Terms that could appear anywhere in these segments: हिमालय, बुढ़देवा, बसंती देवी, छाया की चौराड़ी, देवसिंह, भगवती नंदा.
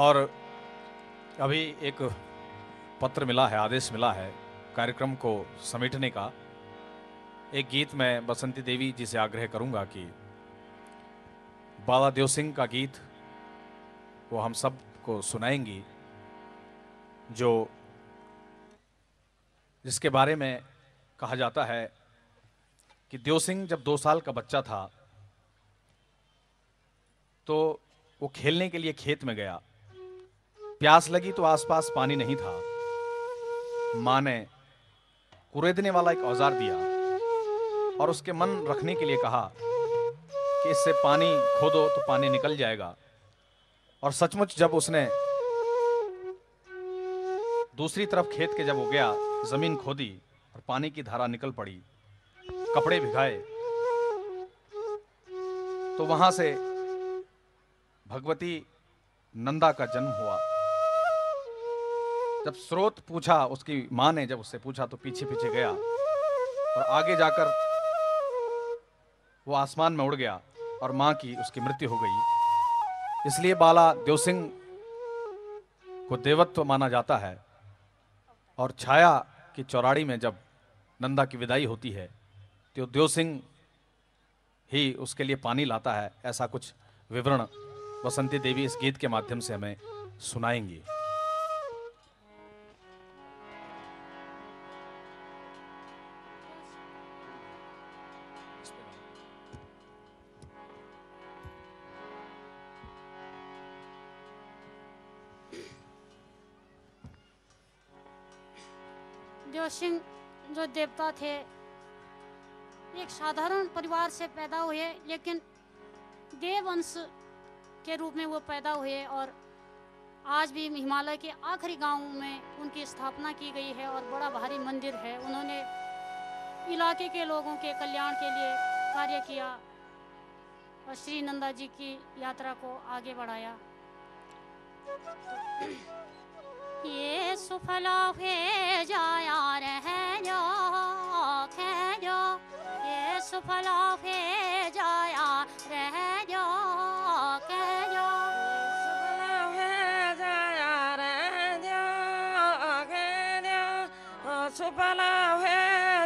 और अभी एक पत्र मिला है, आदेश मिला है कार्यक्रम को समेटने का। एक गीत मैं बसंती देवी जी से आग्रह करूंगा कि बाबा देवसिंह का गीत वो हम सब को सुनाएंगी, जो जिसके बारे में कहा जाता है कि देवसिंह जब 2 साल का बच्चा था तो वो खेलने के लिए खेत में गया। प्यास लगी तो आसपास पानी नहीं था। माँ ने कुरेदने वाला एक औजार दिया और उसके मन रखने के लिए कहा कि इससे पानी खोदो तो पानी निकल जाएगा। और सचमुच जब उसने दूसरी तरफ खेत के जब हो गया, जमीन खोदी और पानी की धारा निकल पड़ी। कपड़े भिगाए तो वहां से भगवती नंदा का जन्म हुआ। जब स्रोत पूछा, उसकी मां ने जब उससे पूछा तो पीछे पीछे गया और आगे जाकर वो आसमान में उड़ गया और मां की उसकी मृत्यु हो गई। इसलिए बाला देवसिंह को देवत्व माना जाता है। और छाया की चौराड़ी में जब नंदा की विदाई होती है तो देवसिंह ही उसके लिए पानी लाता है। ऐसा कुछ विवरण बसंती देवी इस गीत के माध्यम से हमें सुनाएंगी। देवसिंह जो देवता थे, एक साधारण परिवार से पैदा हुए, लेकिन देववंश के रूप में वो पैदा हुए और आज भी हिमालय के आखिरी गांव में उनकी स्थापना की गई है और बड़ा भारी मंदिर है। उन्होंने इलाके के लोगों के कल्याण के लिए कार्य किया और श्री नंदा जी की यात्रा को आगे बढ़ाया। ये सुफला हुए जाया रह जा खे जो, ये सुफला हुए जाया रह जा खे जो, सुफला हुए जाया रह जा खे जो, सुफला हुए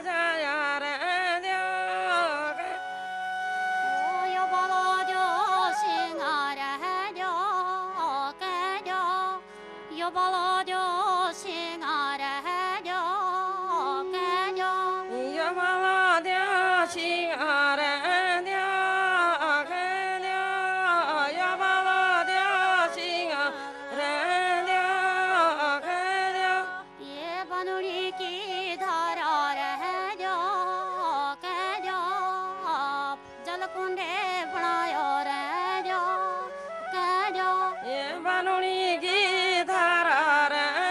जाया रह जा खे जो, बाबा जो सिंह रह जा खे जो, यो बाबा ये बनोनी की धारा रे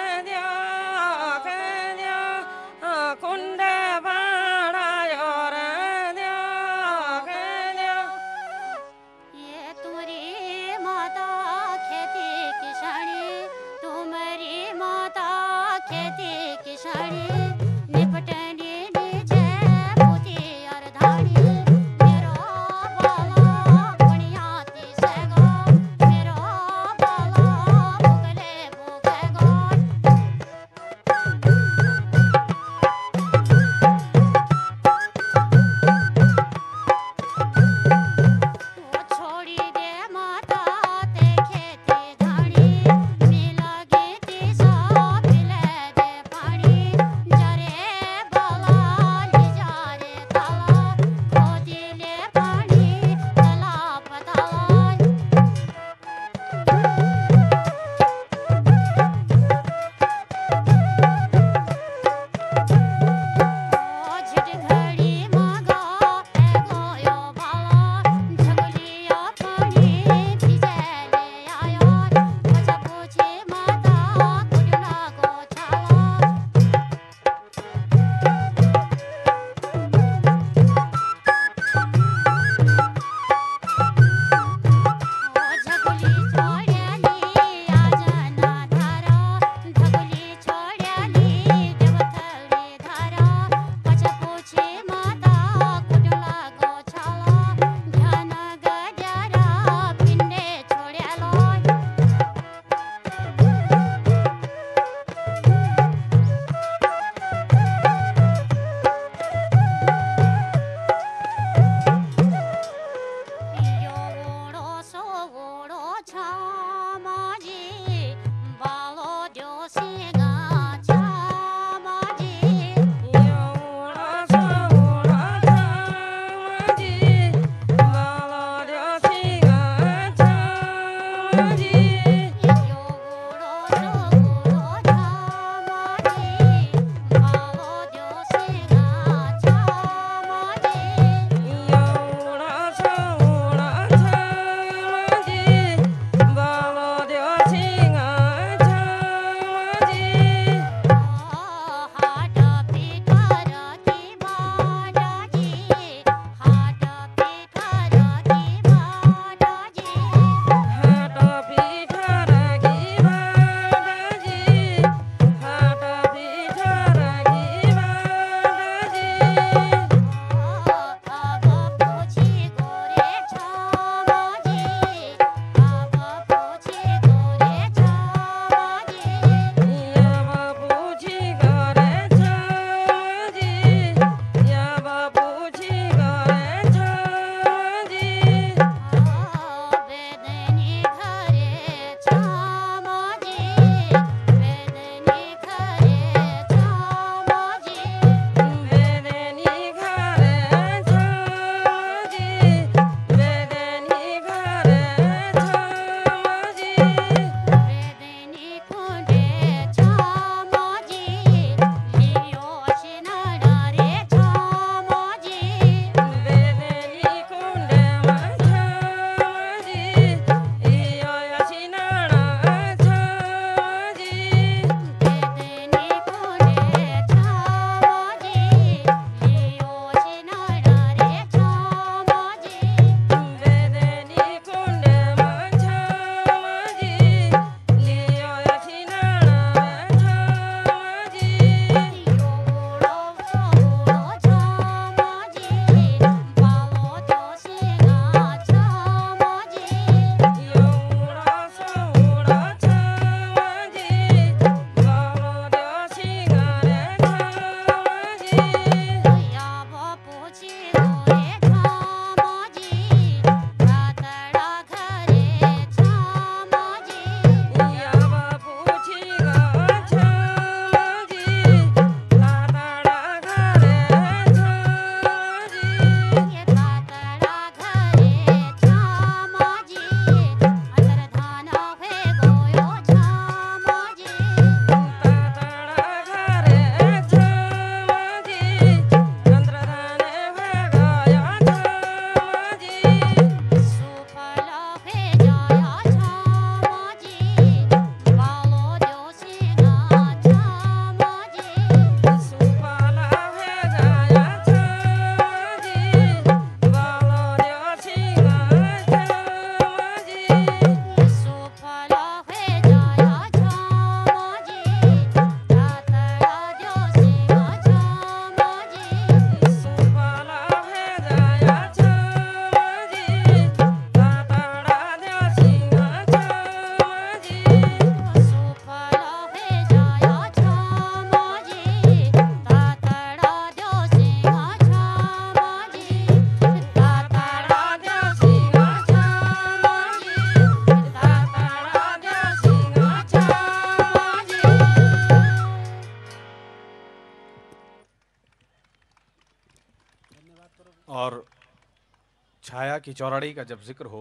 छाया की चौराड़ी का जब जिक्र हो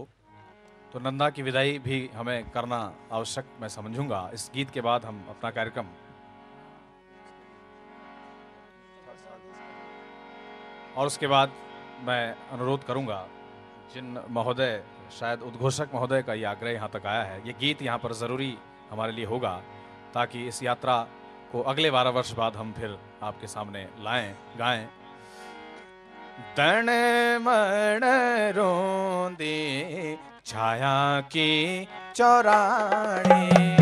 तो नंदा की विदाई भी हमें करना आवश्यक मैं समझूंगा। इस गीत के बाद हम अपना कार्यक्रम और उसके बाद मैं अनुरोध करूंगा जिन महोदय शायद उद्घोषक महोदय का ये आग्रह यहाँ तक आया है, ये गीत यहाँ पर ज़रूरी हमारे लिए होगा ताकि इस यात्रा को अगले 12 वर्ष बाद हम फिर आपके सामने लाएं, गाएं। तने मने रोंदी छाया की चौराड़ी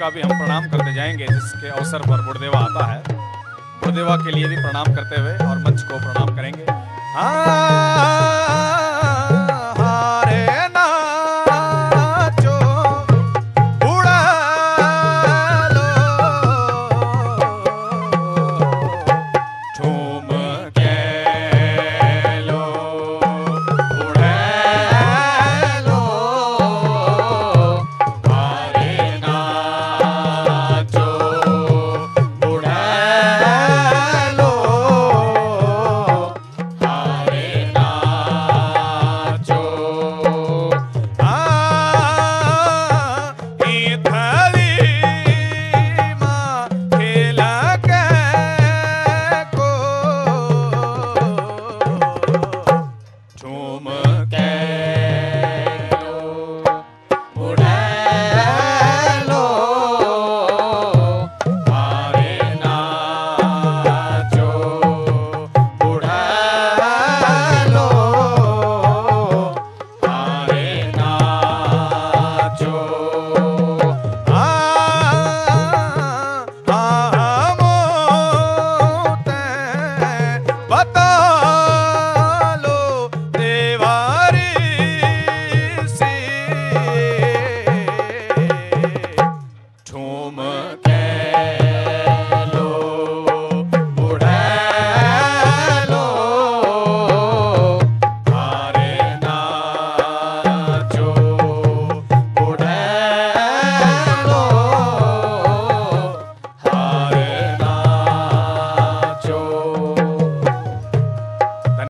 का भी हम प्रणाम करते जाएंगे जिसके अवसर पर बुढ़देवा आता है। बुढ़देवा के लिए भी प्रणाम करते हुए और मंच को प्रणाम करेंगे। हाँ।